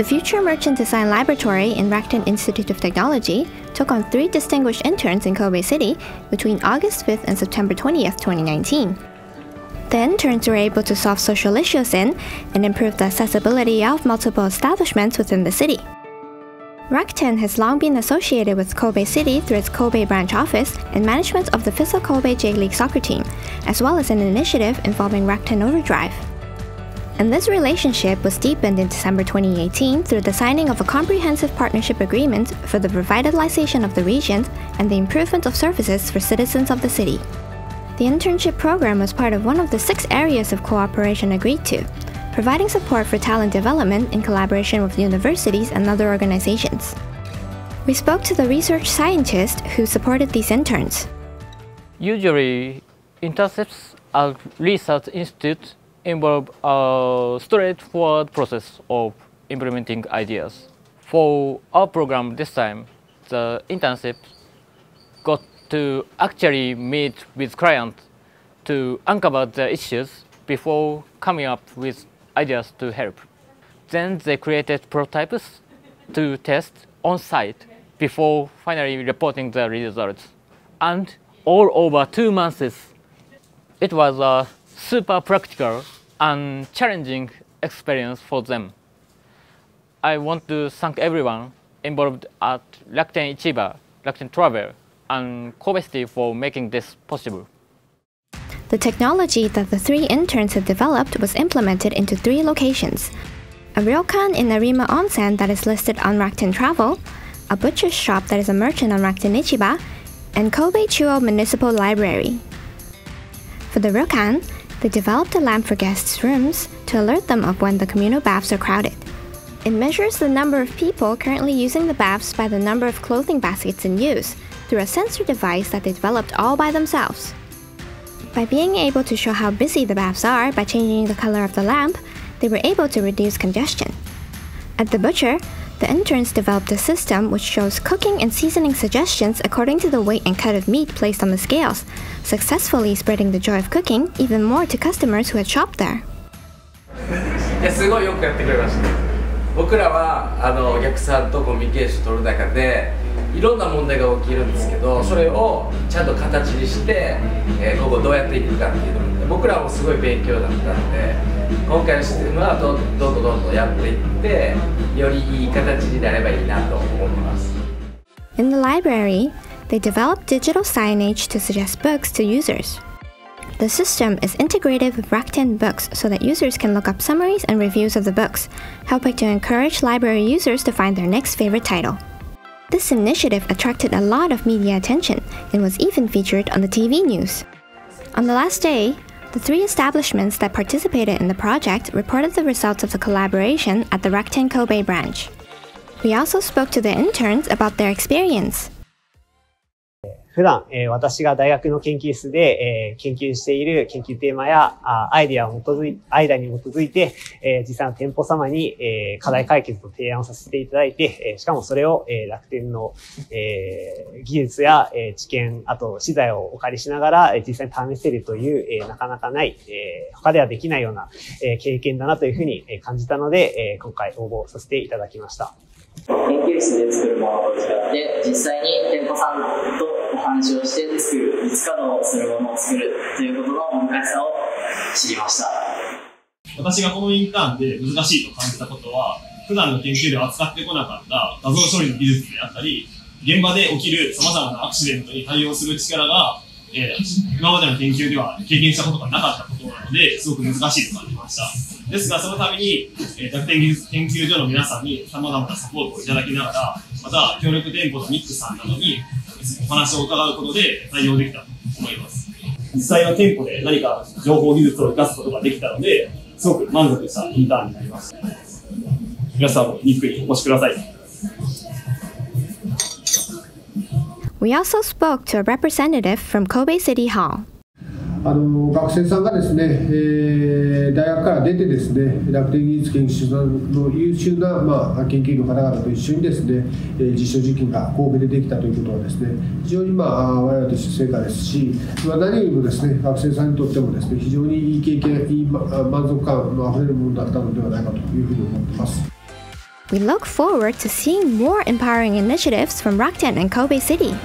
The Future Merchant Design Laboratory in Rakuten Institute of Technology took on 3 distinguished interns in Kobe City between August 5th and September 20th, 2019. The interns were able to solve social issues in and improve the accessibility of multiple establishments within the city. Rakuten has long been associated with Kobe City through its Kobe branch office and management of the Vissel Kobe J-League soccer team, as well as an initiative involving Rakuten Overdrive. And this relationship was deepened in December 2018 through the signing of a comprehensive partnership agreement for the revitalization of the region and the improvement of services for citizens of the city. The internship program was part of one of the 6 areas of cooperation agreed to, providing support for talent development in collaboration with universities and other organizations. We spoke to the research scientist who supported these interns. Usually, internships at research institutes involve a straightforward process of implementing ideas. For our program this time, the internship got to actually meet with clients to uncover the issues before coming up with ideas to help. Then they created prototypes to test on site before finally reporting the results. And all over 2 months, it was a super practical and challenging experience for them. I want to thank everyone involved at Rakuten Ichiba, Rakuten Travel, and Kobe City for making this possible. The technology that the 3 interns had developed was implemented into 3 locations: a ryokan in Arima Onsen that is listed on Rakuten Travel, a butcher's shop that is a merchant on Rakuten Ichiba, and Kobe Chuo Municipal Library. For the ryokan, they developed a lamp for guests' rooms to alert them of when the communal baths are crowded. It measures the number of people currently using the baths by the number of clothing baskets in use through a sensor device that they developed all by themselves. By being able to show how busy the baths are by changing the color of the lamp, they were able to reduce congestion. At the butcher, the interns developed a system which shows cooking and seasoning suggestions according to the weight and cut of meat placed on the scales, successfully spreading the joy of cooking even more to customers who had shopped there. In the library, they developed digital signage to suggest books to users. The system is integrated with Rakuten Books so that users can look up summaries and reviews of the books, helping to encourage library users to find their next favorite title. This initiative attracted a lot of media attention and was even featured on the TV news. On the last day, the 3 establishments that participated in the project reported the results of the collaboration at the Rakuten Kobe branch. We also spoke to the interns about their experience. 普段、私が大学の研究室で、研究している研究テーマやアイデアに基づいて、実際の店舗様に、課題解決と提案をさせていただいて、しかもそれを、楽天の、技術や、知見、あと資材をお借りしながら、実際に試せるという、なかなかない、他ではできないような、経験だなというふうに感じたので、今回応募させていただきました。研究室で作るものを使って、実際に店舗さんと話をして作る、いつかのそれものを作るということの難しさを知りました。私がこのインターンで難しいと感じたことは、普段の研究では扱ってこなかった画像処理の技術であったり、現場で起きる様々なアクシデントに対応する力が、今までの研究では経験したことがなかったことなので、すごく難しいと感じました。ですが、そのために、楽天技術研究所の皆さんに様々なサポートをいただきながら、また、協力店舗のミックさんなどに、お話を伺うことで対応できたと思います。実際の店舗で何か情報技術を活かすことができたので、すごく満足したインターンになりました。皆さんもゆっくりお越しください。We also spoke to a representative from Kobe City Hall.学生さんがですね、大学から出てですね、楽天技術研究所の優秀な、研究員の方々と一緒にですね、実証実験が神戸でできたということはですね、非常に我々として成果ですし、何よりもですね、学生さんにとってもですね、非常にいい経験、いい満足感のあふれるものだったのではないかというふうに思っています。We look forward to seeing more empowering initiatives from Rakuten and Kobe City.